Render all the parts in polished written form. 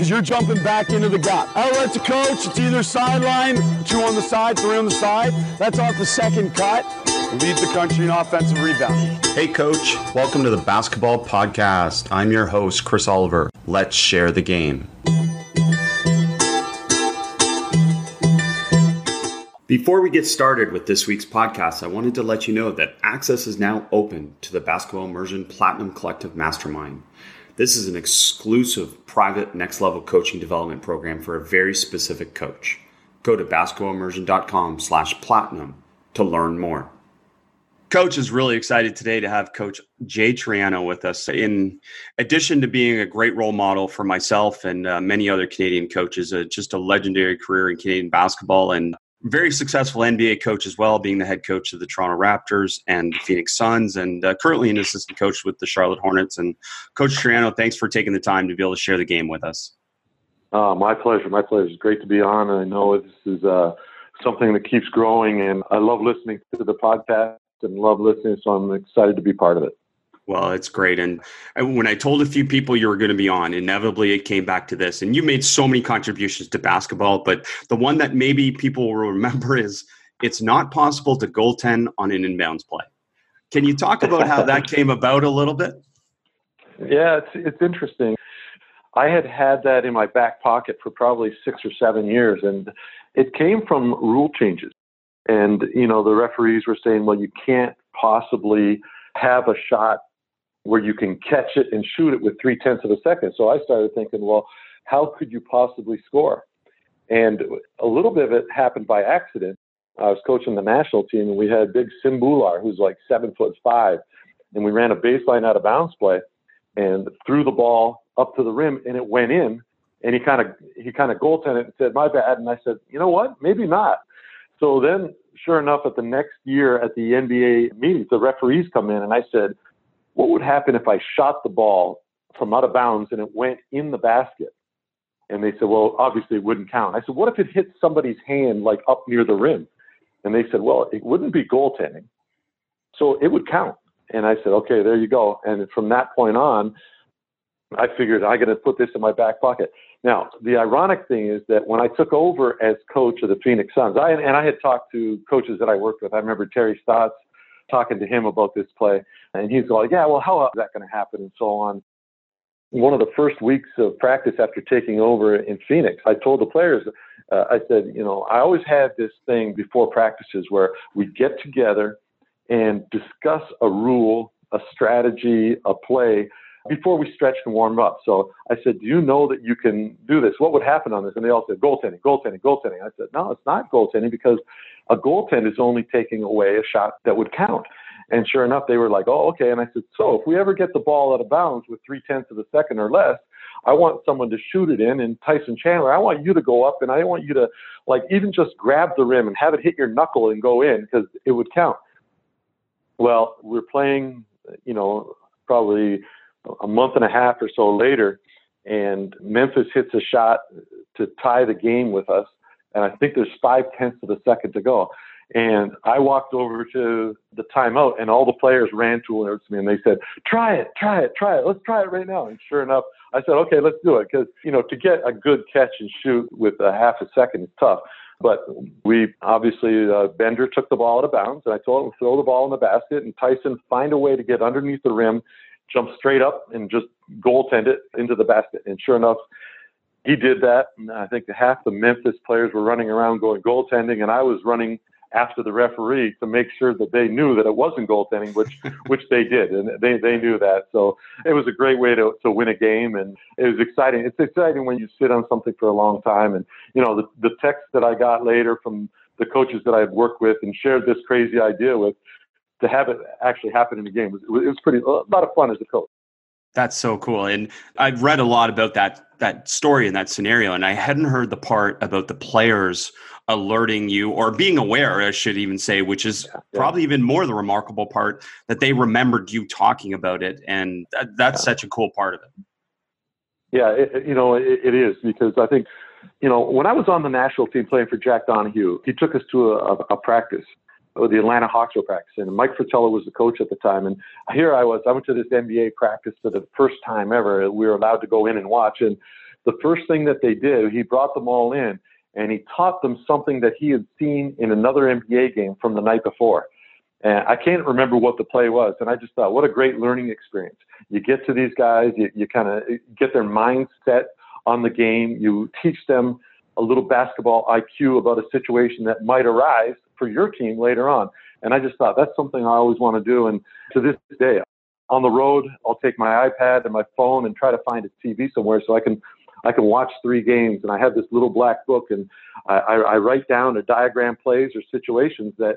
because you're jumping back into the gap. Outlet to Coach, it's either sideline, two on the side, three on the side. That's off the second cut. Lead the country in offensive rebound. Hey, Coach. Welcome to the Basketball Podcast. I'm your host, Chris Oliver. Let's share the game. Before we get started with this week's podcast, I wanted to let you know that access is now open to the Basketball Immersion Platinum Collective Mastermind. This is an exclusive private next-level coaching development program for a very specific coach. Go to basketballimmersion.com/platinum to learn more. Coach is really excited today to have Coach Jay Triano with us. In addition to being a great role model for myself and many other Canadian coaches, just a legendary career in Canadian basketball and very successful NBA coach as well, being the head coach of the Toronto Raptors and the Phoenix Suns, and currently an assistant coach with the Charlotte Hornets. And Coach Triano, thanks for taking the time to be able to share the game with us. My pleasure. It's great to be on. I know this is something that keeps growing, and I love listening to the podcast and love listening, so I'm excited to be part of it. Well, it's great. And when I told a few people you were going to be on, inevitably it came back to this. And you made so many contributions to basketball, but the one that maybe people will remember is it's not possible to goaltend on an inbounds play. Can you talk about how that came about a little bit? Yeah, it's interesting. I had that in my back pocket for probably 6 or 7 years, and it came from rule changes. And, you know, the referees were saying, well, you can't possibly have a shot where you can catch it and shoot it with 0.3 seconds. So I started thinking, well, how could you possibly score? And a little bit of it happened by accident. I was coaching the national team, and we had big Simbular, who's like 7'5", and we ran a baseline out of bounds play and threw the ball up to the rim, and it went in. And he kind of goaltended and said, my bad. And I said, you know what? Maybe not. So then, sure enough, at the next year at the NBA meetings, the referees come in, and I said, what would happen if I shot the ball from out of bounds and it went in the basket? And they said, well, obviously it wouldn't count. I said, what if it hit somebody's hand, like up near the rim? And they said, well, it wouldn't be goaltending, so it would count. And I said, okay, there you go. And from that point on, I figured I got to put this in my back pocket. Now, the ironic thing is that when I took over as coach of the Phoenix Suns, I had talked to coaches that I worked with. I remember Terry Stotts, talking to him about this play. And he's like, yeah, well, how is that going to happen? And so on. One of the first weeks of practice after taking over in Phoenix, I told the players, I said, you know, I always had this thing before practices where we get together and discuss a rule, a strategy, a play before we stretch and warm up. So I said, do you know that you can do this? What would happen on this? And they all said, goaltending. I said, no, it's not goaltending, because a goaltender is only taking away a shot that would count. And sure enough, they were like, oh, okay. And I said, so if we ever get the ball out of bounds with 0.3 seconds or less, I want someone to shoot it in. And Tyson Chandler, I want you to go up, and I want you to, like, even just grab the rim and have it hit your knuckle and go in, because it would count. Well, we're playing, you know, probably a month and a half or so later, and Memphis hits a shot to tie the game with us. And I think there's 0.5 seconds to go. And I walked over to the timeout, and all the players ran towards me, and they said, try it. Let's try it right now. And sure enough, I said, okay, let's do it. Because, you know, to get a good catch and shoot with a 0.5 second is tough. But we obviously, Bender took the ball out of bounds, and I told him, throw the ball in the basket, and Tyson, find a way to get underneath the rim, jump straight up, and just goaltend it into the basket. And sure enough, he did that. And I think half the Memphis players were running around going goaltending, and I was running after the referee to make sure that they knew that it wasn't goaltending, which they did. And they knew that. So it was a great way to win a game. And it was exciting. It's exciting when you sit on something for a long time. And, you know, the text that I got later from the coaches that I've worked with and shared this crazy idea with, to have it actually happen in the game, it was a lot of fun as a coach. That's so cool. And I've read a lot about that story and that scenario, and I hadn't heard the part about the players alerting you, or being aware, I should even say, which is probably even more the remarkable part, that they remembered you talking about it. And that's such a cool part of it. Yeah, it is, because I think, you know, when I was on the national team playing for Jack Donahue, he took us to a practice. The Atlanta Hawks were practicing, and Mike Fratello was the coach at the time. And here I was. I went to this NBA practice for the first time ever. We were allowed to go in and watch. And the first thing that they did, he brought them all in and he taught them something that he had seen in another NBA game from the night before. And I can't remember what the play was. And I just thought, what a great learning experience. You get to these guys, you kind of get their mindset on the game. You teach them a little basketball IQ about a situation that might arise for your team later on. And I just thought, that's something I always want to do. And to this day, on the road, I'll take my iPad and my phone and try to find a TV somewhere so I can watch three games. And I have this little black book, and I write down or diagram plays or situations that,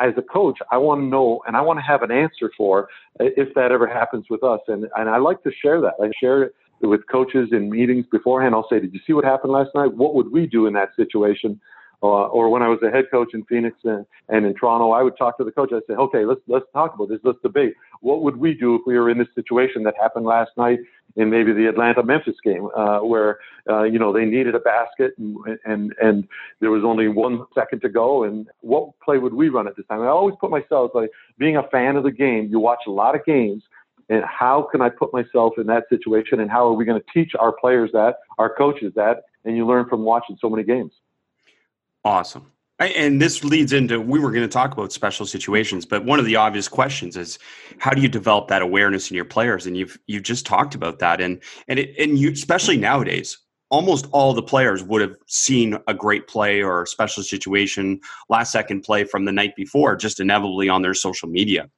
as a coach, I want to know and I want to have an answer for if that ever happens with us. And I like to share that. I share it with coaches in meetings beforehand. I'll say, did you see what happened last night? What would we do in that situation? Or when I was a head coach in Phoenix and in Toronto, I would talk to the coach. I'd say, okay, let's talk about this. Let's debate. What would we do if we were in this situation that happened last night in maybe the Atlanta-Memphis game where, they needed a basket and there was only 1 second to go, and what play would we run at this time? I always put myself, like, being a fan of the game, you watch a lot of games, and how can I put myself in that situation, and how are we going to teach our players that, our coaches that, and you learn from watching so many games. Awesome. And this leads into, we were going to talk about special situations, but one of the obvious questions is, how do you develop that awareness in your players? And you've just talked about that. And you, especially nowadays, almost all the players would have seen a great play or a special situation, last second play from the night before, just inevitably on their social media.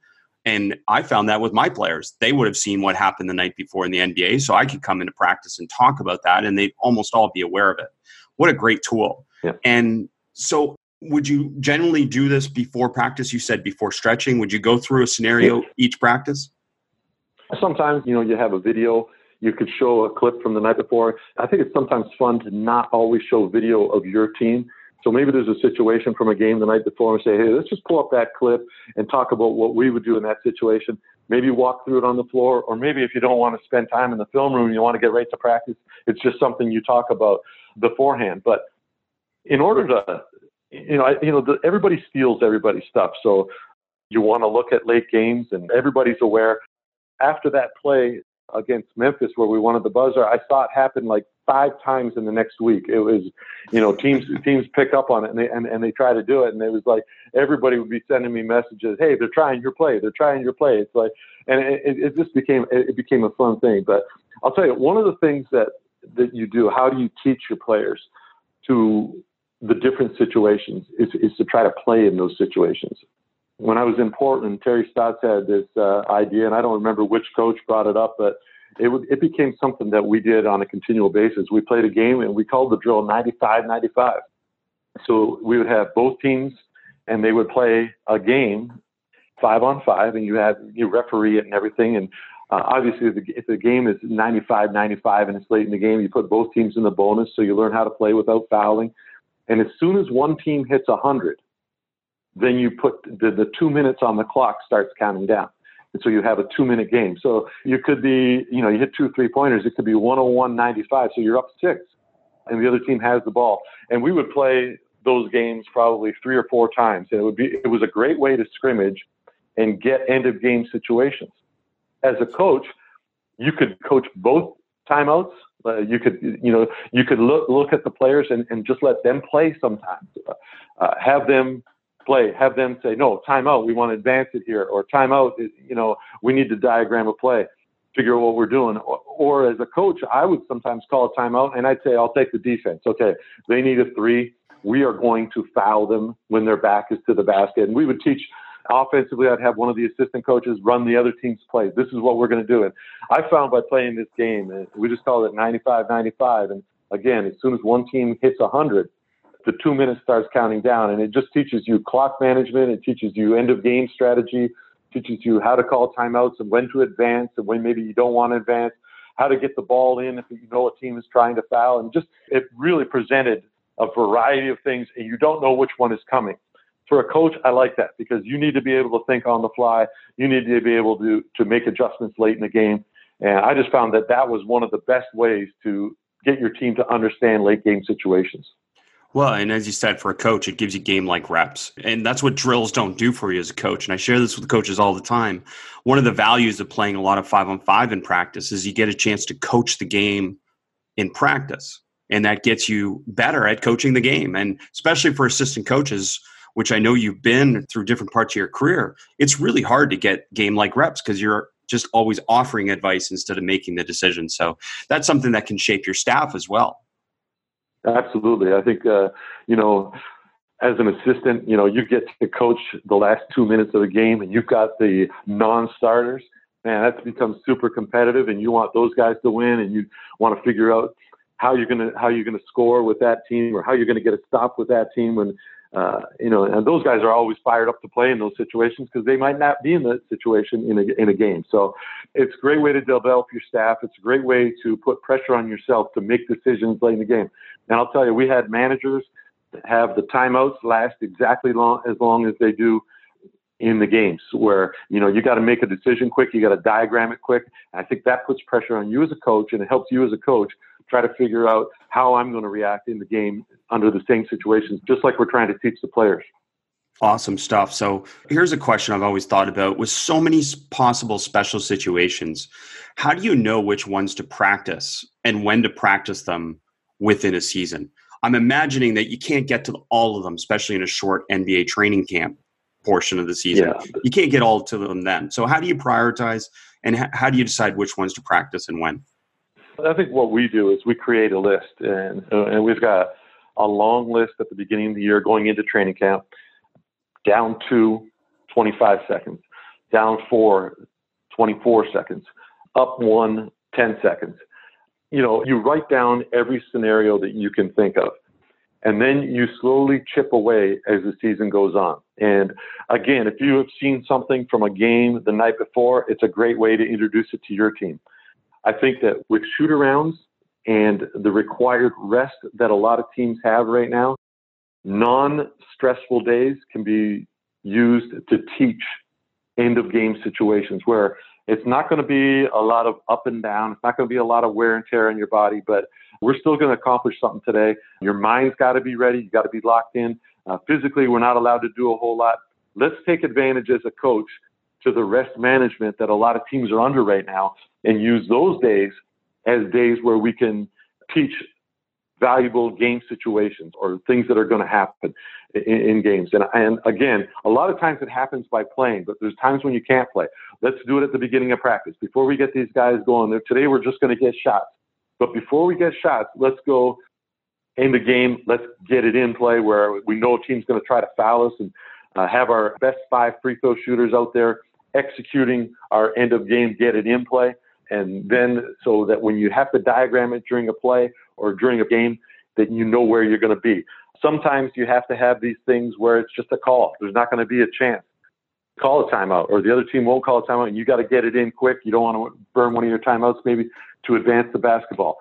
And I found that with my players. They would have seen what happened the night before in the NBA, so I could come into practice and talk about that, and they'd almost all be aware of it. What a great tool. Yeah. And so would you generally do this before practice? You said before stretching. Would you go through a scenario each practice? Sometimes, you have a video. You could show a clip from the night before. I think it's sometimes fun to not always show video of your team. So maybe there's a situation from a game the night before and say, hey, let's just pull up that clip and talk about what we would do in that situation. Maybe walk through it on the floor, or maybe if you don't want to spend time in the film room, you want to get right to practice, it's just something you talk about beforehand. But in order to, everybody steals everybody's stuff. So you want to look at late games, and everybody's aware. After that play against Memphis where we wanted the buzzer, I saw it happen like 5 times in the next week. It was, teams pick up on it and they try to do it. And it was like, everybody would be sending me messages. Hey, they're trying your play. They're trying your play. It's like, and it just became a fun thing. But I'll tell you, one of the things that you do, how do you teach your players to the different situations is to try to play in those situations. When I was in Portland, Terry Stotts had this idea, and I don't remember which coach brought it up, but it became something that we did on a continual basis. We played a game, and we called the drill 95-95. So we would have both teams, and they would play a game 5-on-5, and you had your referee and everything. And obviously, if the game is 95-95 and it's late in the game, you put both teams in the bonus, so you learn how to play without fouling. And as soon as one team hits 100, then you put the 2 minutes on the clock starts counting down. And so you have a 2-minute game. So you could be, you hit 2 3-pointers. It could be 101-95. So you're up 6 and the other team has the ball. And we would play those games probably 3 or 4 times. And it was a great way to scrimmage and get end of game situations. As a coach, you could coach both timeouts. You could look at the players and just let them play sometimes, have them play, have them say, no, timeout, we want to advance it here, or timeout, we need to diagram a play, figure out what we're doing. Or as a coach, I would sometimes call a timeout and I'd say, I'll take the defense. Okay, they need a 3. We are going to foul them when their back is to the basket. And we would teach offensively. I'd have one of the assistant coaches run the other team's play. This is what we're going to do. And I found by playing this game, and we just called it 95-95. And again, as soon as one team hits 100, the 2 minutes starts counting down, and it just teaches you clock management. It teaches you end of game strategy, teaches you how to call timeouts and when to advance and when maybe you don't want to advance, how to get the ball in if you know a team is trying to foul. And just, it really presented a variety of things, and you don't know which one is coming. For a coach, I like that because you need to be able to think on the fly. You need to be able to make adjustments late in the game. And I just found that was one of the best ways to get your team to understand late game situations. Well, and as you said, for a coach, it gives you game-like reps. And that's what drills don't do for you as a coach. And I share this with coaches all the time. One of the values of playing a lot of 5-on-5 in practice is you get a chance to coach the game in practice. And that gets you better at coaching the game. And especially for assistant coaches, which I know you've been through different parts of your career, it's really hard to get game-like reps because you're just always offering advice instead of making the decision. So that's something that can shape your staff as well. Absolutely. I think, as an assistant, you get to coach the last 2 minutes of the game and you've got the non-starters. Man, that's become super competitive and you want those guys to win and you want to figure out how you're gonna score with that team or how you're gonna get a stop with that team when and those guys are always fired up to play in those situations because they might not be in that situation in a game. So it's a great way to develop your staff. It's a great way to put pressure on yourself to make decisions late in the game. And I'll tell you, we had managers that have the timeouts last exactly as long as they do in the games where, you got to make a decision quick. You got to diagram it quick. And I think that puts pressure on you as a coach and it helps you as a coach try to figure out how I'm going to react in the game under the same situations, just like we're trying to teach the players. Awesome stuff. So here's a question I've always thought about. With so many possible special situations, how do you know which ones to practice and when to practice them within a season? I'm imagining that you can't get to all of them, especially in a short NBA training camp portion of the season. Yeah. You can't get all to them then. So how do you prioritize and how do you decide which ones to practice and when? I think what we do is we create a list, and we've got a long list at the beginning of the year going into training camp, down to 25 seconds, down 4, 24 seconds, up 1, 10 seconds. You write down every scenario that you can think of, and then you slowly chip away as the season goes on. And again, if you have seen something from a game the night before, it's a great way to introduce it to your team. I think that with shoot-arounds and the required rest that a lot of teams have right now, non-stressful days can be used to teach end-of-game situations where it's not going to be a lot of up and down. It's not going to be a lot of wear and tear on your body, but we're still going to accomplish something today. Your mind's got to be ready. You got to be locked in. Physically, we're not allowed to do a whole lot. Let's take advantage as a coach to the rest management that a lot of teams are under right now and use those days as days where we can teach valuable game situations or things that are going to happen in games. And again, a lot of times it happens by playing, but there's times when you can't play. Let's do it at the beginning of practice. Before we get these guys going, today we're just going to get shots. But before we get shots, let's go in the game. Let's get it in play where we know a team's going to try to foul us and have our best 5 free throw shooters out there executing our end of game, get it in play. And then so that when you have to diagram it during a play or during a game, that you know where you're going to be. Sometimes you have to have these things where it's just a call. There's not going to be a chance. Call a timeout or the other team won't call a timeout and you got to get it in quick. You don't want to burn one of your timeouts maybe to advance the basketball.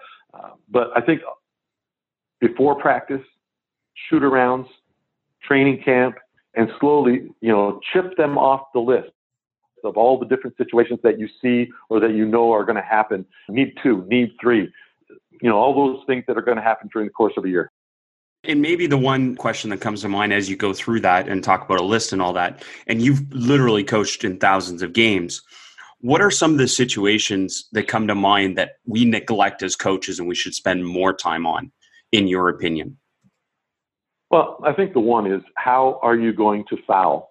But I think before practice, shoot arounds, training camp, and slowly, chip them off the list of all the different situations that you see or that you know are going to happen, need 2, need 3, all those things that are going to happen during the course of a year. And maybe the one question that comes to mind as you go through that and talk about a list and all that, and you've literally coached in thousands of games, what are some of the situations that come to mind that we neglect as coaches and we should spend more time on, in your opinion? Well, I think the one is, how are you going to foul?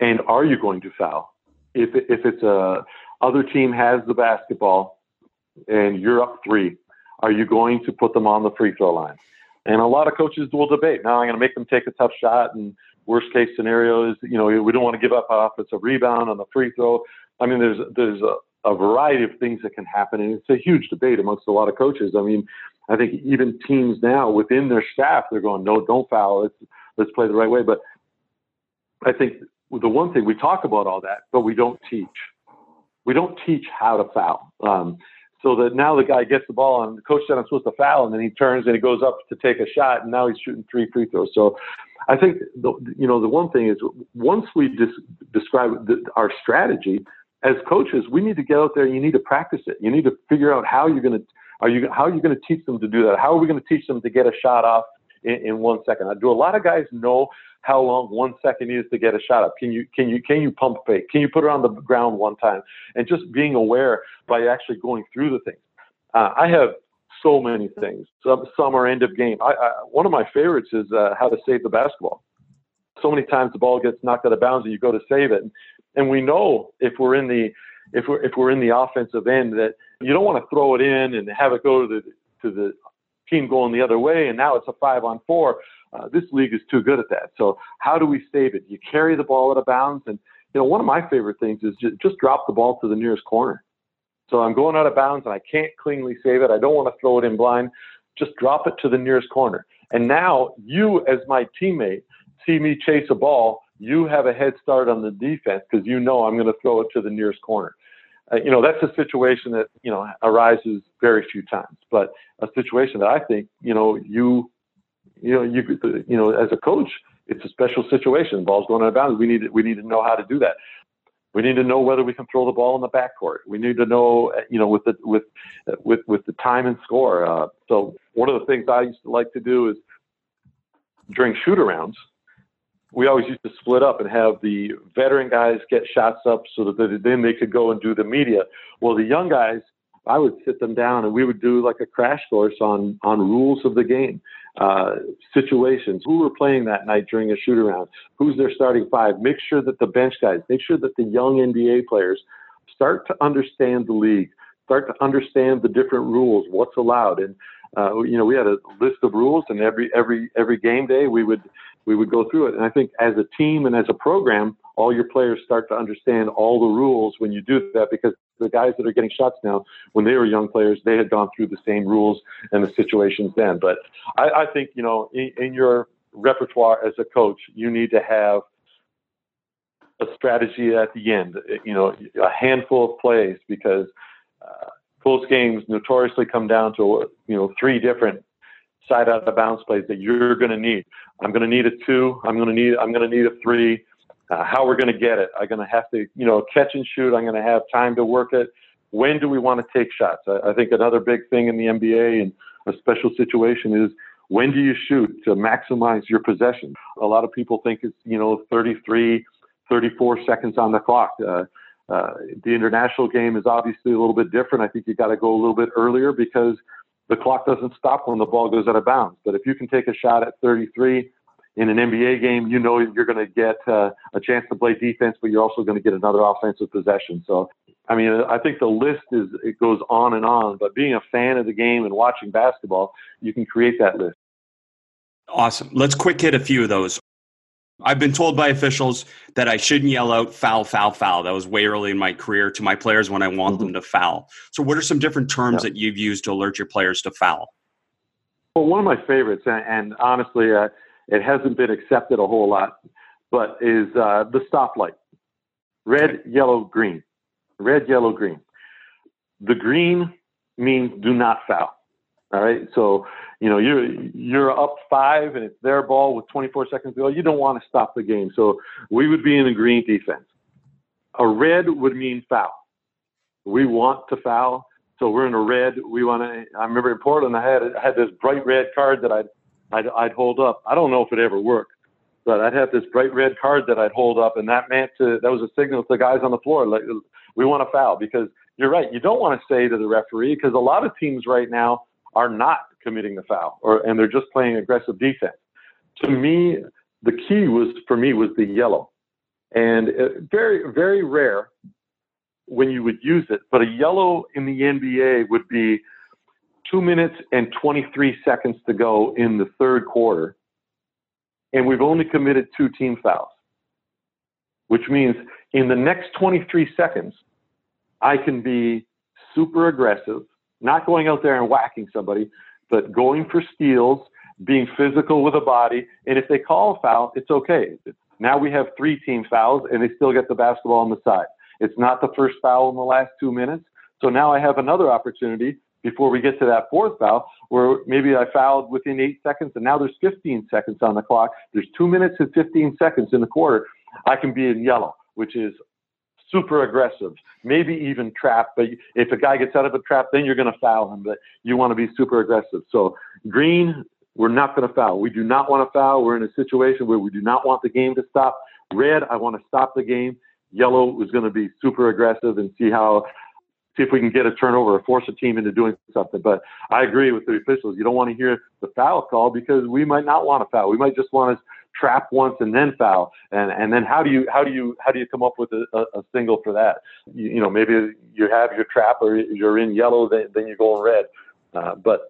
And are you going to foul? If it's a other team has the basketball and you're up 3, are you going to put them on the free throw line? And a lot of coaches will debate, now I'm going to make them take a tough shot. And worst case scenario is, we don't want to give up an offensive rebound on the free throw. I mean, there's a variety of things that can happen. And it's a huge debate amongst a lot of coaches. I mean, I think even teams now within their staff, they're going, no, don't foul. Let's play the right way. But I think the one thing we talk about all that, but we don't teach. We don't teach how to foul. So that now the guy gets the ball and the coach said I'm supposed to foul, and then he turns and he goes up to take a shot, and now he's shooting 3 free throws. So I think the one thing is, once we describe our strategy as coaches, we need to get out there. And you need to practice it. You need to figure out how are you going to teach them to do that? How are we going to teach them to get a shot off in 1 second? Do a lot of guys know how long 1 second is to get a shot up? Can you pump fake? Can you put it on the ground one time? And just being aware by actually going through the things. I have so many things. Some are end of game. One of my favorites is how to save the basketball. So many times the ball gets knocked out of bounds and you go to save it. And we know if we're in the offensive end that you don't want to throw it in and have it go to the team going the other way. And now it's a 5-on-4. This league is too good at that. So how do we save it? You carry the ball out of bounds. And, you know, one of my favorite things is just drop the ball to the nearest corner. So I'm going out of bounds and I can't cleanly save it. I don't want to throw it in blind. Just drop it to the nearest corner. And now you, as my teammate, see me chase a ball. You have a head start on the defense because you know I'm going to throw it to the nearest corner. You know, that's a situation that, you know, arises very few times, but a situation that I think, you know, as a coach, it's a special situation. Ball's going out of bounds. We need to know how to do that. We need to know whether we can throw the ball in the backcourt. We need to know, you know, with the time and score. So one of the things I used to like to do is during shoot-arounds, we always used to split up and have the veteran guys get shots up so that then they could go and do the media. Well, the young guys, I would sit them down and we would do like a crash course on rules of the game, situations, who were playing that night during a shoot around, who's their starting five, make sure that the bench guys, make sure that the young NBA players start to understand the league, start to understand the different rules, what's allowed. And, you know, we had a list of rules and every game day we would go through it. And I think as a team and as a program, all your players start to understand all the rules when you do that, because the guys that are getting shots now, when they were young players, they had gone through the same rules and the situations then. But I think, you know, in your repertoire as a coach, you need to have a strategy at the end, you know, a handful of plays, because close games notoriously come down to, you know, 3 different side out of bounds plays that you're going to need. I'm going to need a 2. I'm going to need a 3. How we're going to get it. I'm going to have to, you know, catch and shoot. I'm going to have time to work it. When do we want to take shots? I think another big thing in the NBA and a special situation is, when do you shoot to maximize your possession? A lot of people think it's, you know, 33, 34 seconds on the clock. The international game is obviously a little bit different. I think you got to go a little bit earlier because the clock doesn't stop when the ball goes out of bounds. But if you can take a shot at 33, in an NBA game, you know you're going to get a chance to play defense, but you're also going to get another offensive possession. So, I mean, I think the list it goes on and on. But being a fan of the game and watching basketball, you can create that list. Awesome. Let's quick hit a few of those. I've been told by officials that I shouldn't yell out foul, foul, foul. That was way early in my career to my players when I want them to foul. So what are some different terms that you've used to alert your players to foul? Well, one of my favorites, and honestly, it hasn't been accepted a whole lot, but is the stoplight. Red, yellow, green. Red, yellow, green. The green means do not foul. All right? So, you know, you're up 5 and it's their ball with 24 seconds to go. You don't want to stop the game. So we would be in a green defense. A red would mean foul. We want to foul. So we're in a red. I remember in Portland, I had this bright red card that I'd hold up. I don't know if it ever worked, but I'd have this bright red card that I'd hold up, and that was a signal to the guys on the floor, like, we want to foul. Because you're right, you don't want to say to the referee, because a lot of teams right now are not committing the foul, and they're just playing aggressive defense. To me, the key was the yellow, and very, very rare when you would use it. But a yellow in the NBA would be 2 minutes and 23 seconds to go in the third quarter, and we've only committed 2 team fouls, which means in the next 23 seconds, I can be super aggressive, not going out there and whacking somebody, but going for steals, being physical with a body, and if they call a foul, it's okay. Now we have 3 team fouls, and they still get the basketball on the side. It's not the first foul in the last 2 minutes, so now I have another opportunity before we get to that fourth foul, where maybe I fouled within 8 seconds, and now there's 15 seconds on the clock. There's 2 minutes and 15 seconds in the quarter. I can be in yellow, which is super aggressive, maybe even trap. But if a guy gets out of a trap, then you're going to foul him. But you want to be super aggressive. So green, we're not going to foul. We do not want to foul. We're in a situation where we do not want the game to stop. Red, I want to stop the game. Yellow is going to be super aggressive and see how see if we can get a turnover or force a team into doing something. But I agree with the officials. You don't want to hear the foul call because we might not want to foul. We might just want to trap once and then foul. And then how do you come up with a single for that? You know, maybe you have your trap or you're in yellow, then you go in red. But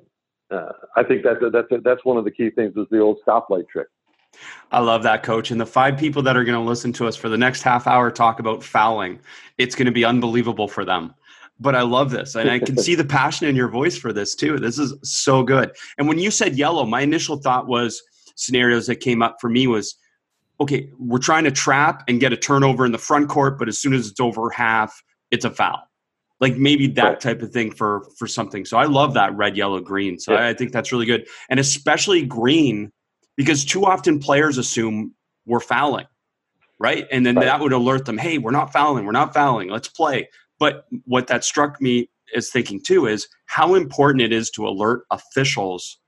I think that's one of the key things is the old stoplight trick. I love that, Coach. And the five people that are going to listen to us for the next half hour talk about fouling, it's going to be unbelievable for them. But I love this. And I can see the passion in your voice for this too. This is so good. And when you said yellow, my initial thought was scenarios that came up for me was, okay, we're trying to trap and get a turnover in the front court, but as soon as it's over half, it's a foul. Like maybe that type of thing for something. So I love that red, yellow, green. So yeah. I think that's really good. And especially green, because too often players assume we're fouling, right? And then that would alert them, hey, we're not fouling, let's play. But what that struck me as thinking too is how important it is to alert officials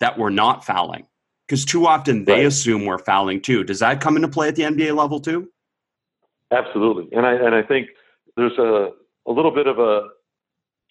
that we're not fouling, because too often they assume we're fouling too. Does that come into play at the NBA level too? Absolutely. And I think there's a little bit of a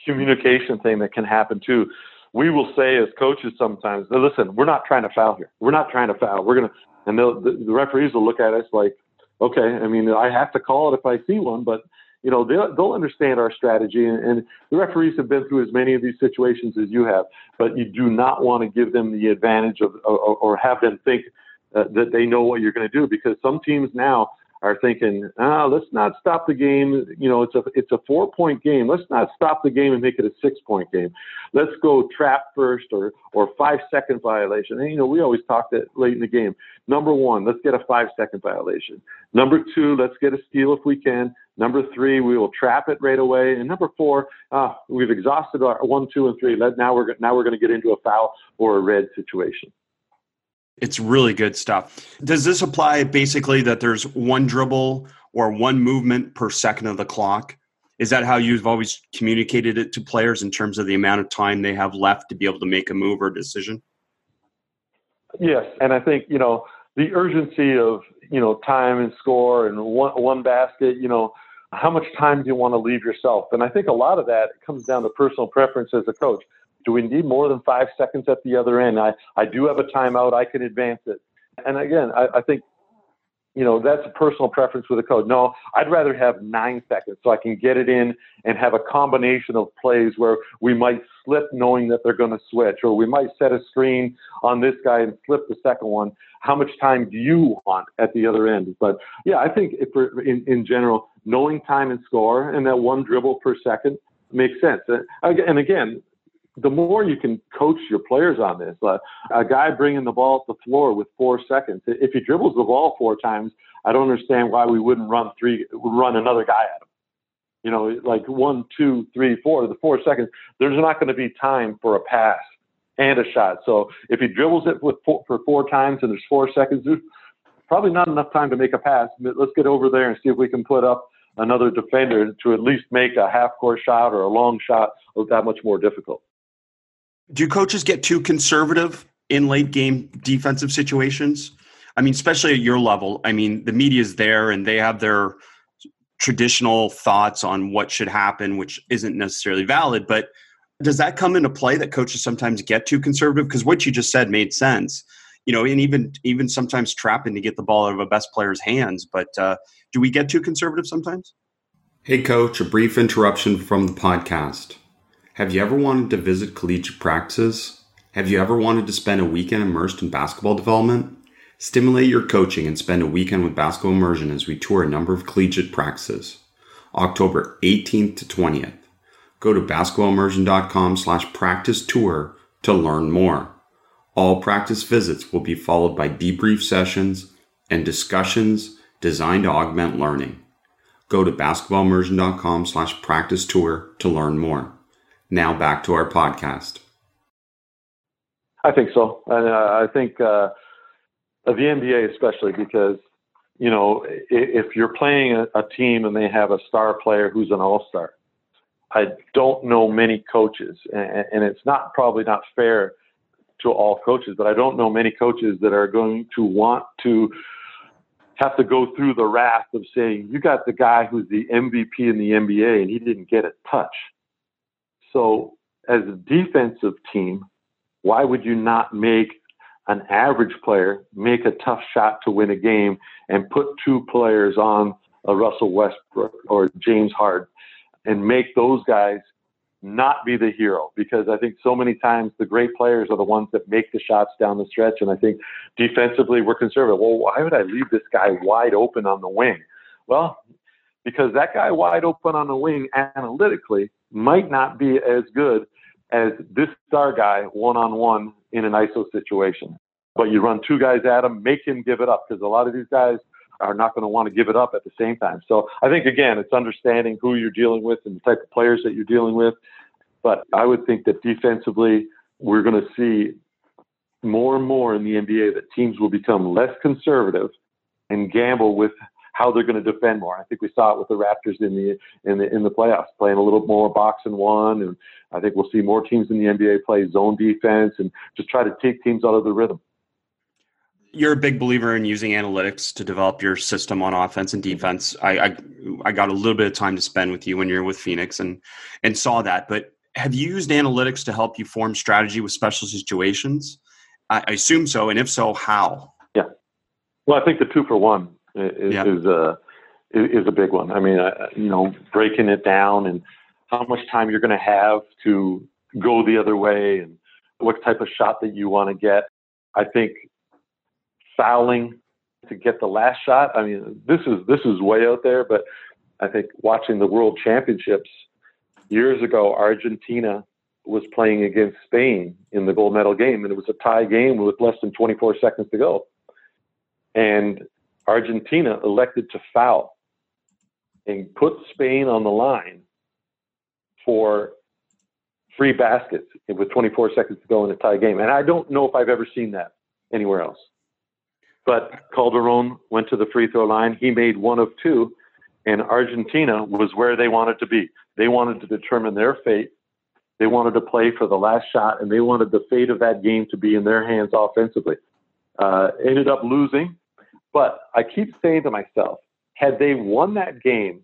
communication thing that can happen too. We will say as coaches sometimes, listen, we're not trying to foul here. We're not trying to foul. We're going to, and the referees will look at us like, okay, I mean, I have to call it if I see one, but you know, they'll understand our strategy. And the referees have been through as many of these situations as you have, but you do not want to give them the advantage of, or have them think that they know what you're going to do, because some teams now are thinking, let's not stop the game. You know, it's a 4-point game. Let's not stop the game and make it a 6-point game. Let's go trap first or 5-second violation. And, you know, we always talk that late in the game. Number one, let's get a 5-second violation. Number two, let's get a steal if we can. Number three, we will trap it right away. And number four, we've exhausted our 1, 2, and 3. Now we're going to get into a foul or a red situation. It's really good stuff. Does this apply basically that there's one dribble or one movement per second of the clock? Is that how you've always communicated it to players in terms of the amount of time they have left to be able to make a move or decision? Yes. And I think, you know, the urgency of, you know, time and score and one basket, you know, how much time do you want to leave yourself? And I think a lot of that comes down to personal preference as a coach. Do we need more than 5 seconds at the other end? I do have a timeout. I can advance it. And again, I think, you know, that's a personal preference with a coach. No, I'd rather have 9 seconds so I can get it in and have a combination of plays where we might slip knowing that they're going to switch, or we might set a screen on this guy and slip the second one. How much time do you want at the other end? But yeah, I think if we're in general, knowing time and score and that one dribble per second makes sense. And again, the more you can coach your players on this, a guy bringing the ball up the floor with 4 seconds, if he dribbles the ball 4 times, I don't understand why we wouldn't run another guy at him. You know, like 1, 2, 3, 4, the 4 seconds, there's not going to be time for a pass and a shot. So if he dribbles it for 4 times and there's 4 seconds, there's probably not enough time to make a pass. Let's get over there and see if we can put up another defender to at least make a half-court shot or a long shot that much more difficult. Do coaches get too conservative in late game defensive situations? I mean, especially at your level. I mean, the media is there and they have their traditional thoughts on what should happen, which isn't necessarily valid. But does that come into play that coaches sometimes get too conservative? Because what you just said made sense, you know, and even sometimes trapping to get the ball out of a best player's hands. But do we get too conservative sometimes? Hey, Coach, a brief interruption from the podcast. Have you ever wanted to visit collegiate practices? Have you ever wanted to spend a weekend immersed in basketball development? Stimulate your coaching and spend a weekend with Basketball Immersion as we tour a number of collegiate practices, October 18th to 20th. Go to basketballimmersion.com/practice-tour to learn more. All practice visits will be followed by debrief sessions and discussions designed to augment learning. Go to basketballimmersion.com/practice-tour to learn more. Now back to our podcast. I think so. And I think of the NBA especially, because, you know, if you're playing a team and they have a star player who's an all-star, I don't know many coaches, and it's not probably not fair to all coaches, but I don't know many coaches that are going to want to have to go through the wrath of saying, you got the guy who's the MVP in the NBA and he didn't get a touch. So as a defensive team, why would you not make an average player make a tough shot to win a game and put two players on a Russell Westbrook or James Harden and make those guys not be the hero? Because I think so many times the great players are the ones that make the shots down the stretch. And I think defensively we're conservative. Well, why would I leave this guy wide open on the wing? Well, because that guy wide open on the wing analytically might not be as good as this star guy one-on-one in an ISO situation. But you run two guys at him, make him give it up, because a lot of these guys are not going to want to give it up at the same time. So I think, again, it's understanding who you're dealing with and the type of players that you're dealing with. But I would think that defensively, we're going to see more and more in the NBA that teams will become less conservative and gamble with how they're going to defend more. I think we saw it with the Raptors in the playoffs, playing a little more box and one. And I think we'll see more teams in the NBA play zone defense and just try to take teams out of the rhythm. You're a big believer in using analytics to develop your system on offense and defense. I got a little bit of time to spend with you when you were with Phoenix and saw that. But have you used analytics to help you form strategy with special situations? I assume so. And if so, how? Yeah. Well, I think the 2-for-1 is a big one. I mean, breaking it down and how much time you're going to have to go the other way and what type of shot that you want to get. I think fouling to get the last shot. I mean, this is way out there, but I think watching the World Championships years ago, Argentina was playing against Spain in the gold medal game, and it was a tie game with less than 24 seconds to go. And Argentina elected to foul and put Spain on the line for free baskets with 24 seconds to go in a tie game. And I don't know if I've ever seen that anywhere else. But Calderon went to the free throw line. He made one of two, and Argentina was where they wanted to be. They wanted to determine their fate. They wanted to play for the last shot, and they wanted the fate of that game to be in their hands offensively. Ended up losing. But I keep saying to myself, had they won that game,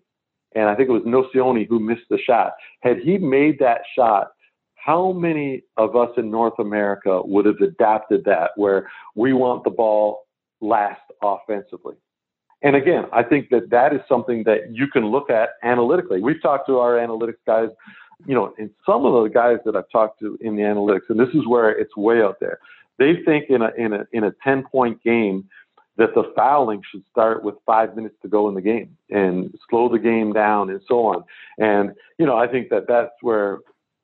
and I think it was Nocioni who missed the shot, had he made that shot, how many of us in North America would have adapted that, where we want the ball last offensively? And again, I think that is something that you can look at analytically. We've talked to our analytics guys, and some of the guys that I've talked to in the analytics, and this is where it's way out there. They think in a 10-point game that the fouling should start with 5 minutes to go in the game and slow the game down and so on. And I think that's where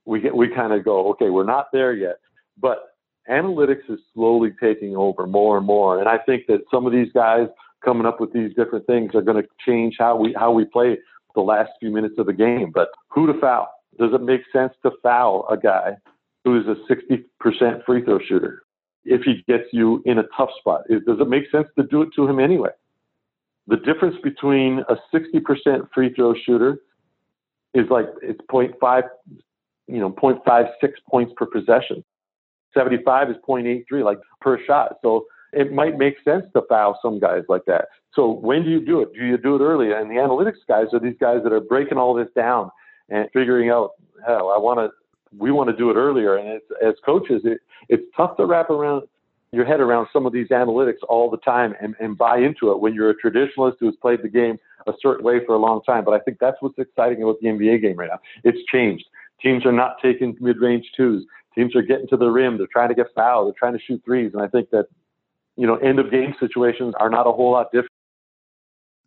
we kind of go, okay, we're not there yet, but analytics is slowly taking over more and more. And I think that some of these guys coming up with these different things are going to change how we play the last few minutes of the game. But who to foul? Does it make sense to foul a guy who is a 60% free throw shooter if he gets you in a tough spot? Does it make sense to do it to him anyway? The difference between a 60% free throw shooter is like it's 0.56 points per possession. 75 is 0.83, like per shot. So it might make sense to foul some guys like that. So when do you do it? Do you do it early? And the analytics guys are these guys that are breaking all this down and figuring out, we want to do it earlier. And it's, as coaches, it's tough to wrap around your head around some of these analytics all the time and buy into it when you're a traditionalist who's played the game a certain way for a long time. But I think that's what's exciting about the NBA game right now. It's changed. Teams are not taking mid-range twos. Teams are getting to the rim. They're trying to get fouled. They're trying to shoot threes. And I think that, end-of-game situations are not a whole lot different.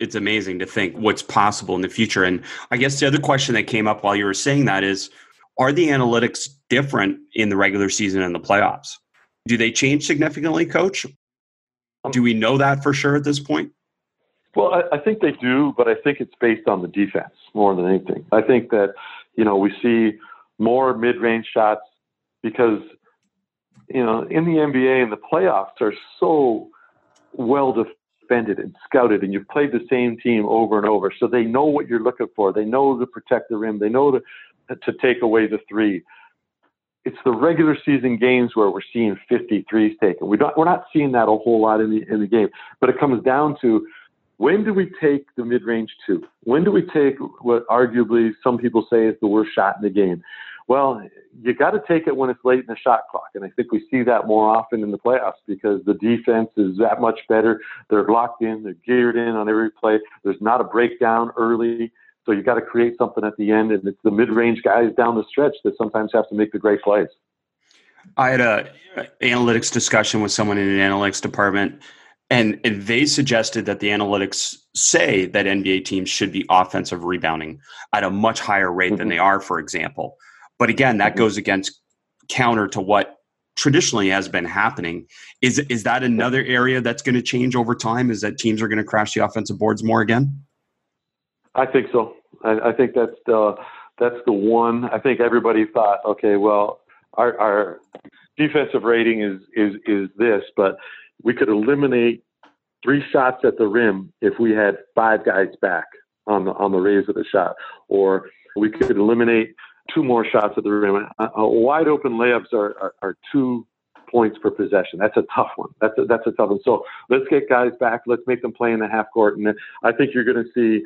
It's amazing to think what's possible in the future. And I guess the other question that came up while you were saying that is, are the analytics different in the regular season and the playoffs? Do they change significantly, Coach? Do we know that for sure at this point? Well, I think they do, but I think it's based on the defense more than anything. I think that, we see more mid-range shots, because, in the NBA and the playoffs are so well defended and scouted, and you've played the same team over and over. So they know what you're looking for. They know to protect the rim. They know to take away the three. It's the regular season games where we're seeing 53s taken. We're not seeing that a whole lot in the game. But it comes down to When do we take the mid-range two? When do we take what arguably some people say is the worst shot in the game? Well, you got to take it when it's late in the shot clock. And I think we see that more often in the playoffs because the defense is that much better. They're locked in. They're geared in on every play. There's not a breakdown early. So you got to create something at the end. And it's the mid-range guys down the stretch that sometimes have to make the great plays. I had an analytics discussion with someone in an analytics department, and they suggested that the analytics say that NBA teams should be offensive rebounding at a much higher rate than they are, for example. But again, that goes against counter to what traditionally has been happening. Is that another area that's going to change over time? Is that teams are going to crash the offensive boards more again? I think so. I think that's the one. I think everybody thought, okay, well, our defensive rating is this, but we could eliminate three shots at the rim if we had five guys back on the raise of the shot, or we could eliminate two more shots at the rim. Wide open layups are 2 points per possession. That's a tough one. That's a tough one. So let's get guys back. Let's make them play in the half court, and I think you're going to see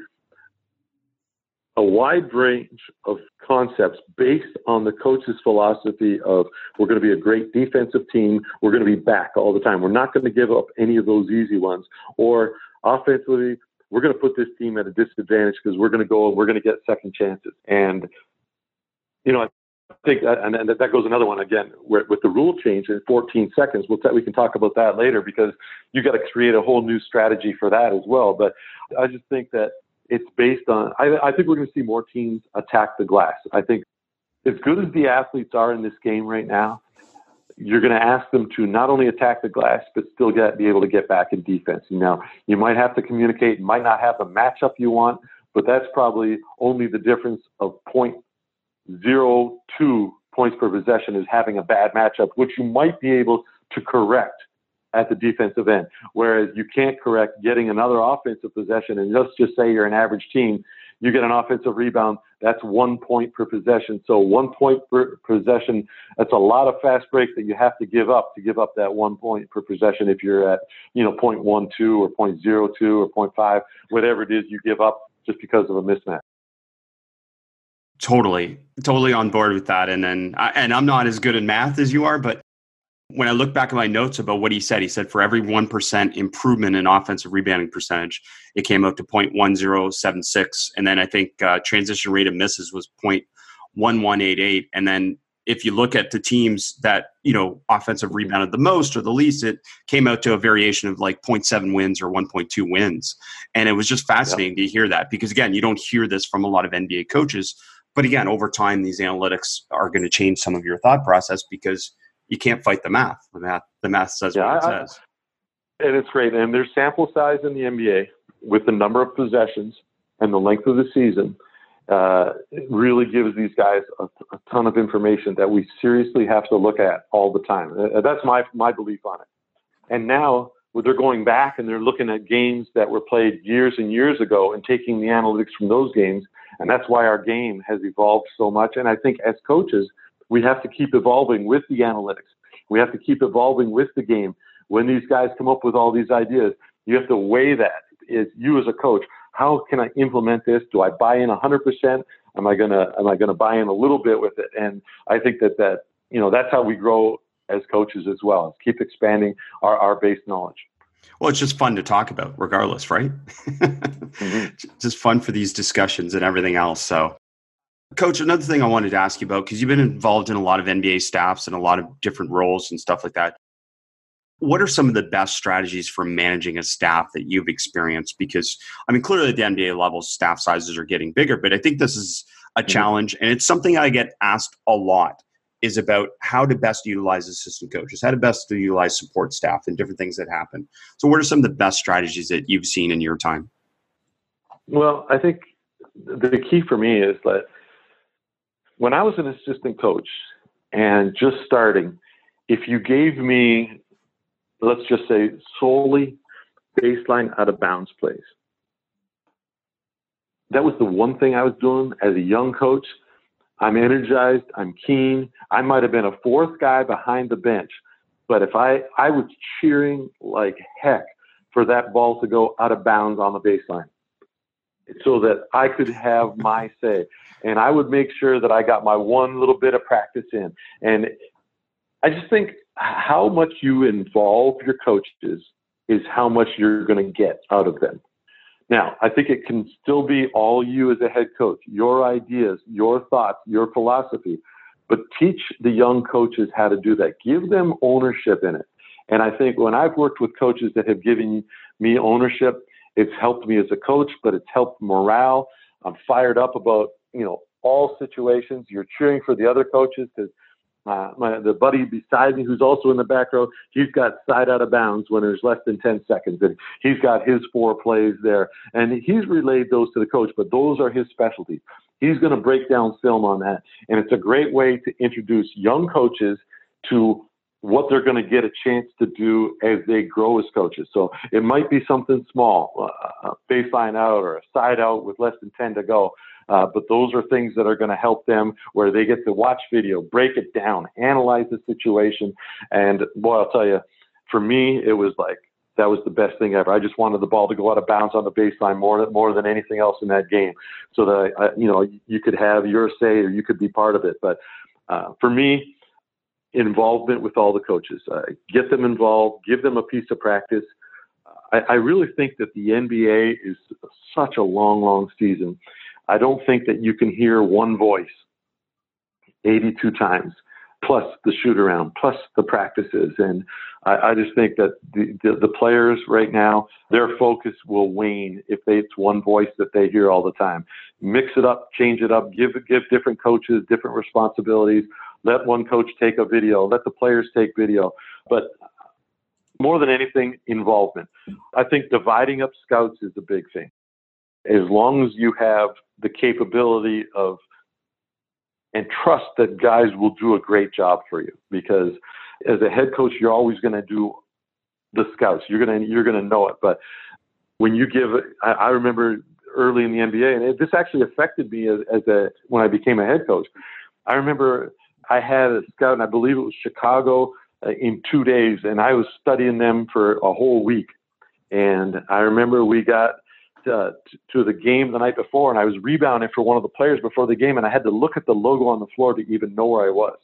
a wide range of concepts based on the coach's philosophy of we're going to be a great defensive team. We're going to be back all the time. We're not going to give up any of those easy ones. Or offensively, we're going to put this team at a disadvantage because we're going to go and we're going to get second chances. And, you know, I think and that goes another one again with the rule change in 14 seconds. We can talk about that later because you got to create a whole new strategy for that as well. But I just think that it's based on, I think we're going to see more teams attack the glass. I think as good as the athletes are in this game right now, you're going to ask them to not only attack the glass, but still be able to get back in defense. You know, you might have to communicate, might not have the matchup you want, but that's probably only the difference of 0.02 points per possession is having a bad matchup, which you might be able to correct at the defensive end, whereas you can't correct getting another offensive possession. And let's just say you're an average team, you get an offensive rebound, that's 1 point per possession. So 1 point per possession, that's a lot of fast breaks that you have to give up that 1 point per possession if you're at, 0.12 or 0.02 or 0.5, whatever it is you give up just because of a mismatch. Totally on board with that. And then, and I'm not as good in math as you are, but when I look back at my notes about what he said for every 1% improvement in offensive rebounding percentage, it came out to 0.1076. And then I think transition rate of misses was 0.1188. And then if you look at the teams that, offensive rebounded the most or the least, it came out to a variation of like 0.7 wins or 1.2 wins. And it was just fascinating to hear that because, again, you don't hear this from a lot of NBA coaches. But again, over time, these analytics are going to change some of your thought process because you can't fight the math. The math says what it says. And it's great. And there's sample size in the NBA with the number of possessions and the length of the season. It really gives these guys a ton of information that we seriously have to look at all the time. That's my belief on it. And now they're going back and they're looking at games that were played years and years ago and taking the analytics from those games. And that's why our game has evolved so much. And I think as coaches, we have to keep evolving with the analytics. We have to keep evolving with the game. When these guys come up with all these ideas, you have to weigh that. Is you as a coach, how can I implement this? Do I buy in 100%? Am I gonna buy in a little bit with it? And I think that that's how we grow as coaches as well. Is keep expanding our base knowledge. Well, it's just fun to talk about, regardless, right? Just fun for these discussions and everything else. So. Coach, another thing I wanted to ask you about, because you've been involved in a lot of NBA staffs and a lot of different roles and stuff like that. What are some of the best strategies for managing a staff that you've experienced? Because, clearly at the NBA level, staff sizes are getting bigger, but I think this is a challenge. And it's something I get asked a lot is about how to best utilize assistant coaches, how to best utilize support staff and different things that happen. So what are some of the best strategies that you've seen in your time? Well, I think the key for me is that when I was an assistant coach and just starting, if you gave me, let's just say, solely baseline out of bounds plays, that was the one thing I was doing as a young coach. I'm energized. I'm keen. I might have been a fourth guy behind the bench, but if I was cheering like heck for that ball to go out of bounds on the baseline so that I could have my say. And I would make sure that I got my one little bit of practice in. And I just think how much you involve your coaches is how much you're going to get out of them. Now, I think it can still be all you as a head coach, your ideas, your thoughts, your philosophy, but teach the young coaches how to do that. Give them ownership in it. And I think when I've worked with coaches that have given me ownership, it's helped me as a coach, but it's helped morale. I'm fired up about, all situations. You're cheering for the other coaches because the buddy beside me who's also in the back row, he's got side out of bounds when there's less than 10 seconds. And he's got his four plays there. And he's relayed those to the coach, but those are his specialties. He's going to break down film on that. And it's a great way to introduce young coaches to what they're going to get a chance to do as they grow as coaches. So it might be something small, a baseline out or a side out with less than 10 to go. But those are things that are going to help them where they get to watch video, break it down, analyze the situation. And boy, I'll tell you, for me, it was like, that was the best thing ever. I just wanted the ball to go out of bounds on the baseline more than anything else in that game. So that, you could have your say or you could be part of it. But for me, involvement with all the coaches, get them involved, give them a piece of practice. I really think that the NBA is such a long season. I don't think that you can hear one voice 82 times, plus the shoot around, plus the practices. And I just think that the players right now, their focus will wane if it's one voice that they hear all the time. Mix it up, change it up, give different coaches different responsibilities. Let one coach take a video. Let the players take video. But more than anything, involvement. I think dividing up scouts is a big thing. As long as you have the capability of and trust that guys will do a great job for you, because as a head coach, you're always going to do the scouts. You're going to know it. But when you give, I remember early in the NBA, and this actually affected me when I became a head coach. I remember I had a scout, and I believe it was Chicago, in 2 days, and I was studying them for a whole week. And I remember we got to the game the night before, and I was rebounding for one of the players before the game, and I had to look at the logo on the floor to even know where I was,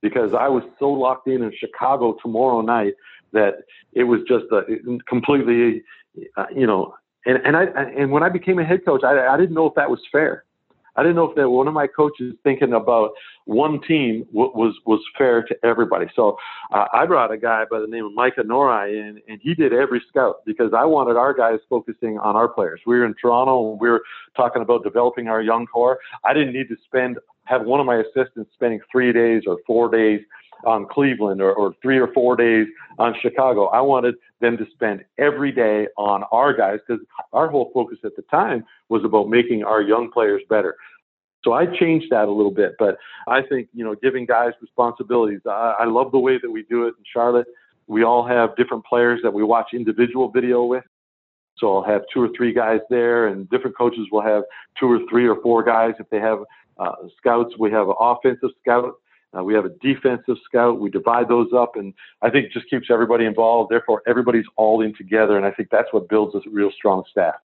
because I was so locked in Chicago tomorrow night that it was just completely, And when I became a head coach, I didn't know if that was fair. I didn't know if that one of my coaches thinking about one team was fair to everybody. So I brought a guy by the name of Mike Norai in, and he did every scout because I wanted our guys focusing on our players. We were in Toronto, and we were talking about developing our young core. I didn't need to have one of my assistants spending 3 days or 4 days on Cleveland or 3 or 4 days on Chicago. I wanted them to spend every day on our guys because our whole focus at the time was about making our young players better. So I changed that a little bit, but I think, giving guys responsibilities. I love the way that we do it in Charlotte. We all have different players that we watch individual video with. So I'll have 2 or 3 guys there, and different coaches will have 2 or 3 or 4 guys. If they have scouts, we have an offensive scout. We have a defensive scout. We divide those up, and I think it just keeps everybody involved. Therefore, everybody's all in together, and I think that's what builds a real strong staff.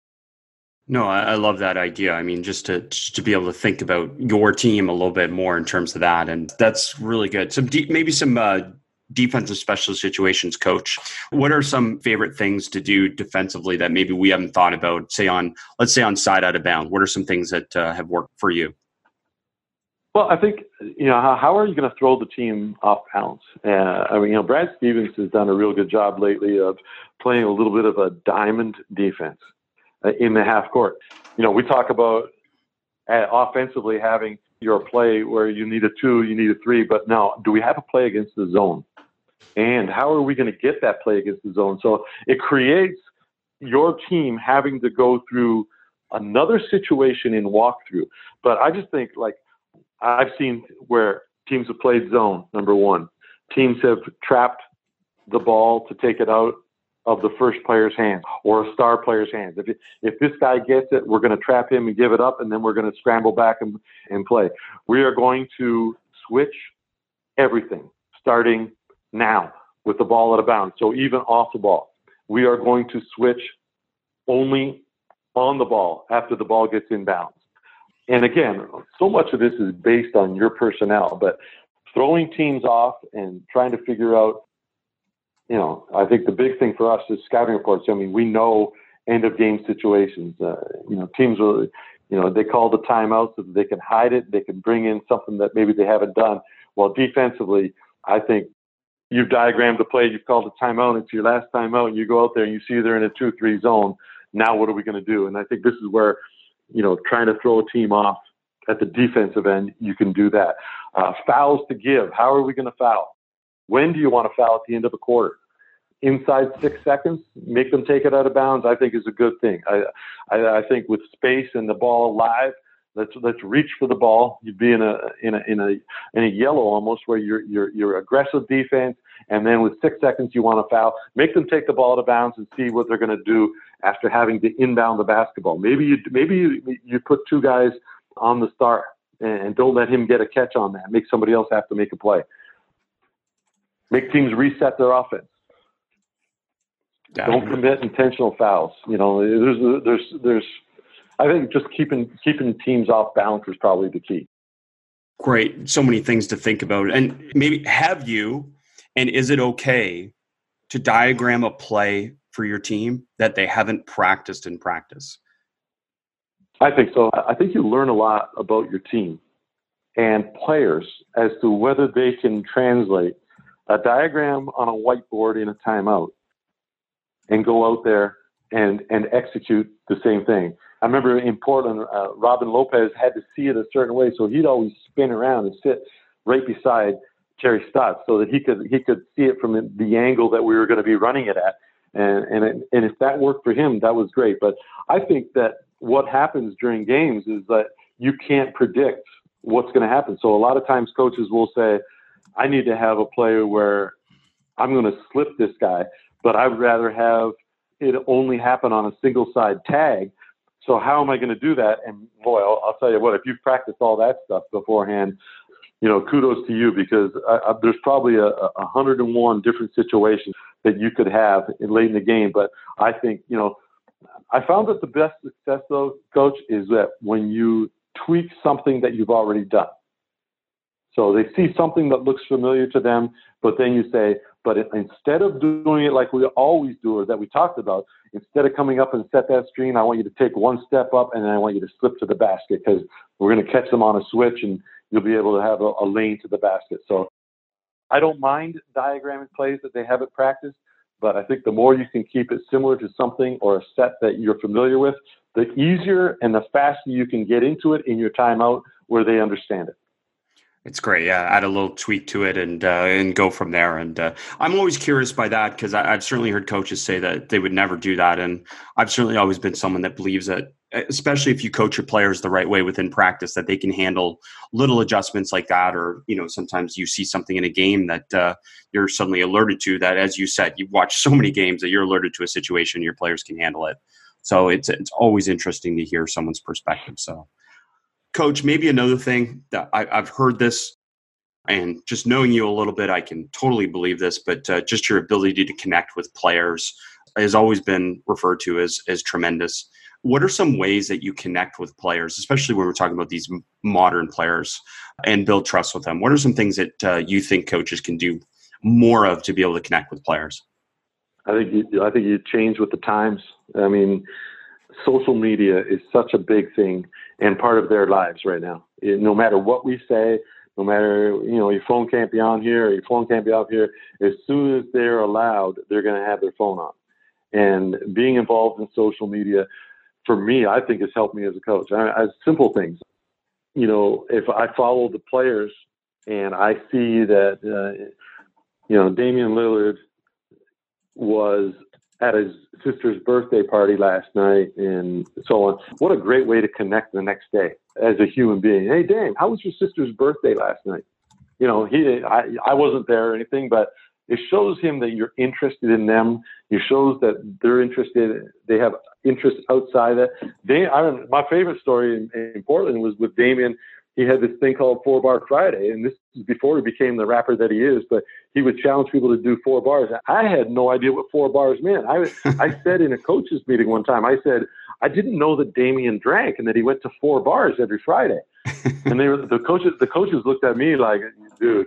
No, I love that idea. I mean, just to be able to think about your team a little bit more in terms of that, and that's really good. Maybe some defensive special situations, coach. What are some favorite things to do defensively that maybe we haven't thought about, let's say on side out of bounds? What are some things that have worked for you? Well, I think, how are you going to throw the team off balance? Brad Stevens has done a real good job lately of playing a little bit of a diamond defense in the half court. We talk about offensively having your play where you need a 2, you need a 3, but now do we have a play against the zone? And how are we going to get that play against the zone? So it creates your team having to go through another situation in walkthrough. But I just think, I've seen where teams have played zone, number one. Teams have trapped the ball to take it out of the first player's hands or a star player's hands. If this guy gets it, we're going to trap him and give it up, and then we're going to scramble back and play. We are going to switch everything starting now with the ball out of bounds, so even off the ball. we are going to switch only on the ball after the ball gets inbounds. And again, so much of this is based on your personnel, but throwing teams off and trying to figure out, you know, I think the big thing for us is scouting reports. I mean, we know end of game situations. Teams will, they call the timeout so that they can hide it. They can bring in something that maybe they haven't done. Well, defensively, I think you've diagrammed the play. You've called a timeout. It's your last timeout. You go out there and you see they're in a 2-3 zone. Now what are we going to do? And I think this is where, trying to throw a team off at the defensive end, you can do that. Fouls to give. How are we going to foul? When do you want to foul at the end of a quarter? Inside 6 seconds, make them take it out of bounds, I think is a good thing. I think with space and the ball live, let's reach for the ball. You'd be in a yellow almost where you're aggressive defense, and then with 6 seconds you want to foul. Make them take the ball out of bounds and see what they're going to do after having to inbound the basketball. Maybe you put two guys on the star and don't let him get a catch on that. Make somebody else have to make a play. Make teams reset their offense. Don't commit intentional fouls. I think just keeping teams off balance is probably the key. Great. So many things to think about. And maybe have you, and is it okay to diagram a play for your team that they haven't practiced in practice? I think so. I think you learn a lot about your team and players as to whether they can translate a diagram on a whiteboard in a timeout and go out there and execute the same thing. I remember in Portland, Robin Lopez had to see it a certain way, so he'd always spin around and sit right beside Terry Stotts so that he could see it from the angle that we were going to be running it at. And if that worked for him, that was great. But I think that what happens during games is that you can't predict what's going to happen. So a lot of times coaches will say, I need to have a player where I'm going to slip this guy, but I would rather have it only happen on a single side tag. So how am I going to do that? And boy, I'll tell you what, if you've practiced all that stuff beforehand, kudos to you, because there's probably 101 different situations that you could have late in the game. But I think, I found that the best success, though, coach, is that when you tweak something that you've already done. So they see something that looks familiar to them, but then you say, but instead of doing it like we always do or that we talked about, instead of coming up and set that screen, I want you to take one step up and then I want you to slip to the basket, because we're going to catch them on a switch and you'll be able to have a lane to the basket. So I don't mind diagramming plays that they haven't practiced, but I think the more you can keep it similar to something or a set that you're familiar with, the easier and the faster you can get into it in your timeout where they understand it. It's great. Yeah. Add a little tweak to it and go from there. And I'm always curious by that, because I've certainly heard coaches say that they would never do that. And I've certainly always been someone that believes that, especially if you coach your players the right way within practice, that they can handle little adjustments like that. Or, sometimes you see something in a game that you're suddenly alerted to, that, as you said, you've watched so many games that you're alerted to a situation, your players can handle it. So it's always interesting to hear someone's perspective. So, Coach, maybe another thing that I've heard this, and just knowing you a little bit, I can totally believe this, but just your ability to connect with players has always been referred to as tremendous. What are some ways that you connect with players, especially when we're talking about these modern players, and build trust with them? What are some things that you think coaches can do more of to be able to connect with players? I think you change with the times. I mean, social media is such a big thing and part of their lives right now. No matter what we say, no matter, your phone can't be on here, or your phone can't be off here. As soon as they're allowed, they're going to have their phone on. And being involved in social media, for me, I think has helped me as a coach. As simple things, if I follow the players and I see that, Damian Lillard was at his sister's birthday party last night and so on. What a great way to connect the next day as a human being. Hey, Dame, how was your sister's birthday last night? I wasn't there or anything, but it shows him that you're interested in them. It shows that they're interested. They have interests outside that. My favorite story in Portland was with Damian. He had this thing called 4-Bar Friday, and this is before he became the rapper that he is, but he would challenge people to do 4 bars. I had no idea what 4 bars meant. I said in a coaches meeting one time, I said, I didn't know that Damian drank and that he went to 4 bars every Friday. And they were, the coaches looked at me like, dude,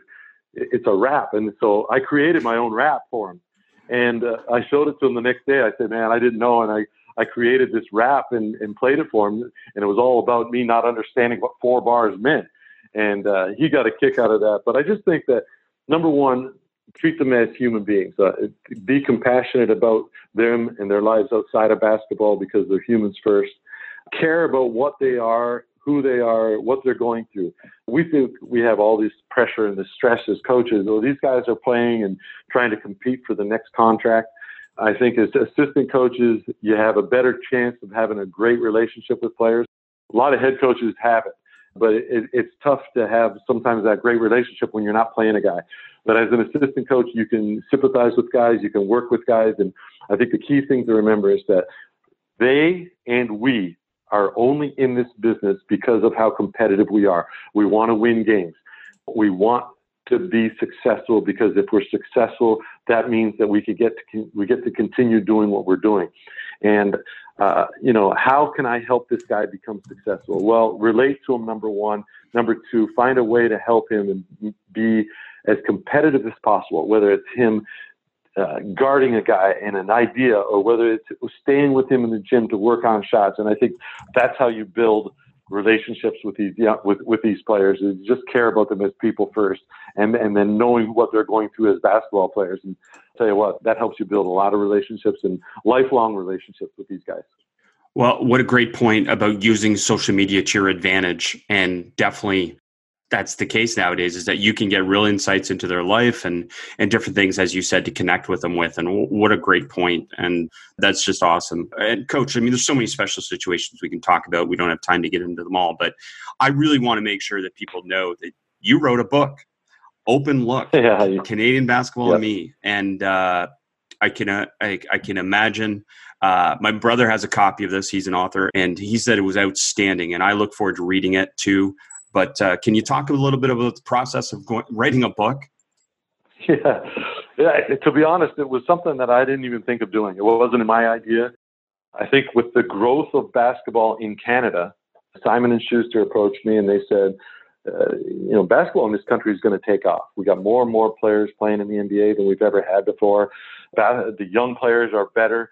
it's a rap. And so I created my own rap for him. And I showed it to him the next day. I said, man, I didn't know. And I created this rap and played it for him. And it was all about me not understanding what 4 bars meant. And he got a kick out of that. But I just think that, number one, treat them as human beings. Be compassionate about them and their lives outside of basketball, because they're humans first. Care about what they are, who they are, what they're going through. We think we have all this pressure and the stress as coaches. Oh, these guys are playing and trying to compete for the next contract. I think as assistant coaches, you have a better chance of having a great relationship with players. A lot of head coaches have it, but it's tough to have sometimes that great relationship when you're not playing a guy. But as an assistant coach, you can sympathize with guys, you can work with guys. And I think the key thing to remember is that they and we are only in this business because of how competitive we are. We want to win games. We want to be successful, because if we're successful, that means that we get to continue doing what we're doing. And how can I help this guy become successful? Well, relate to him, number one. Number two, find a way to help him and be as competitive as possible, whether it's him guarding a guy and an idea, or whether it's staying with him in the gym to work on shots. And I think that's how you build relationships with these players, is just care about them as people first, and then knowing what they're going through as basketball players. And I'll tell you what, that helps you build a lot of relationships and lifelong relationships with these guys. Well, what a great point about using social media to your advantage. And definitely that's the case nowadays, is that you can get real insights into their life and different things, as you said, to connect with them with. And what a great point. And that's just awesome. And Coach, I mean, there's so many special situations we can talk about. We don't have time to get into them all, but I really want to make sure that people know that you wrote a book, Open Look, Canadian Basketball and Me. And I can imagine. My brother has a copy of this. He's an author, and he said it was outstanding. And I look forward to reading it too. But can you talk a little bit about the process of writing a book? Yeah. To be honest, it was something that I didn't even think of doing. It wasn't my idea. I think with the growth of basketball in Canada, Simon and Schuster approached me and they said, basketball in this country is going to take off. We got more and more players playing in the NBA than we've ever had before. The young players are better.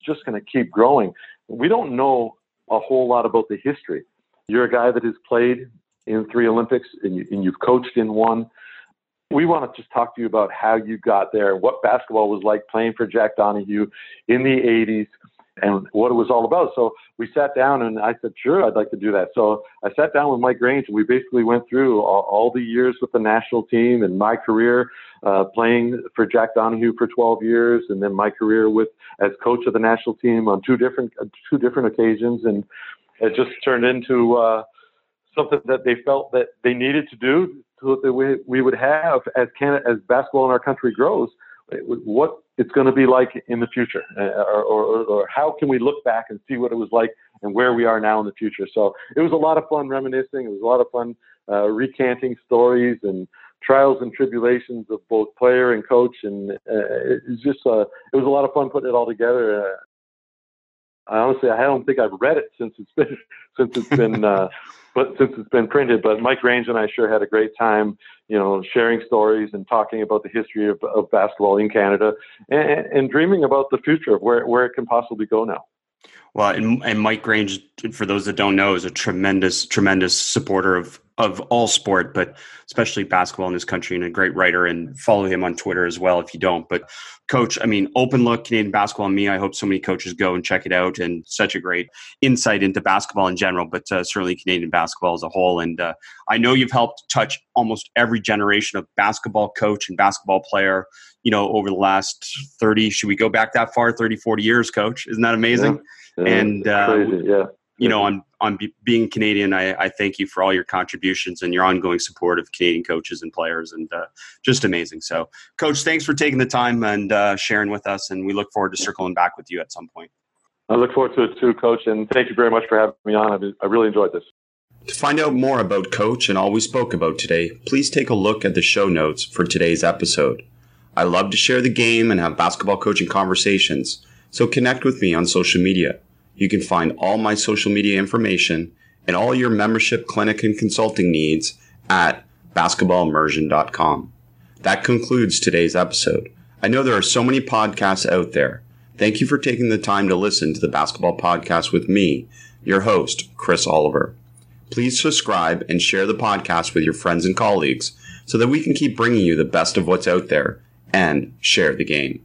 It's just going to keep growing. We don't know a whole lot about the history. You're a guy that has played in 3 Olympics, and you've coached in 1. We want to just talk to you about how you got there, what basketball was like playing for Jack Donahue in the 80s, and what it was all about. So we sat down, and I said, sure, I'd like to do that. So I sat down with Mike Grange, and we basically went through all the years with the national team and my career playing for Jack Donahue for 12 years, and then my career as coach of the national team on two different occasions. And it just turned into something that they felt that they needed to do, so that we would have, as Canada, as basketball in our country grows, what it's going to be like in the future, or how can we look back and see what it was like and where we are now in the future. So it was a lot of fun reminiscing. It was a lot of fun recanting stories and trials and tribulations of both player and coach. And it was a lot of fun putting it all together. Honestly, I don't think I've read it since it's been printed. But Mike Grange and I sure had a great time, sharing stories and talking about the history of basketball in Canada, and dreaming about the future of where it can possibly go now. Well, and Mike Grange, for those that don't know, is a tremendous, tremendous supporter of all sport, but especially basketball in this country, and a great writer. And follow him on Twitter as well if you don't. But Coach, I mean, Open Look, Canadian Basketball and Me, I hope so many coaches go and check it out. And such a great insight into basketball in general, but certainly Canadian basketball as a whole. And I know you've helped touch almost every generation of basketball coach and basketball player, over the last 30, should we go back that far, 30, 40 years, Coach? Isn't that amazing? Yeah. And crazy, yeah. On being Canadian, I thank you for all your contributions and your ongoing support of Canadian coaches and players, and just amazing. So, Coach, thanks for taking the time and sharing with us, and we look forward to circling back with you at some point. I look forward to it too, Coach, and thank you very much for having me on. I really enjoyed this. To find out more about Coach and all we spoke about today, please take a look at the show notes for today's episode. I love to share the game and have basketball coaching conversations, so connect with me on social media. You can find all my social media information and all your membership, clinic, and consulting needs at basketballimmersion.com. That concludes today's episode. I know there are so many podcasts out there. Thank you for taking the time to listen to the Basketball Podcast with me, your host, Chris Oliver. Please subscribe and share the podcast with your friends and colleagues so that we can keep bringing you the best of what's out there and share the game.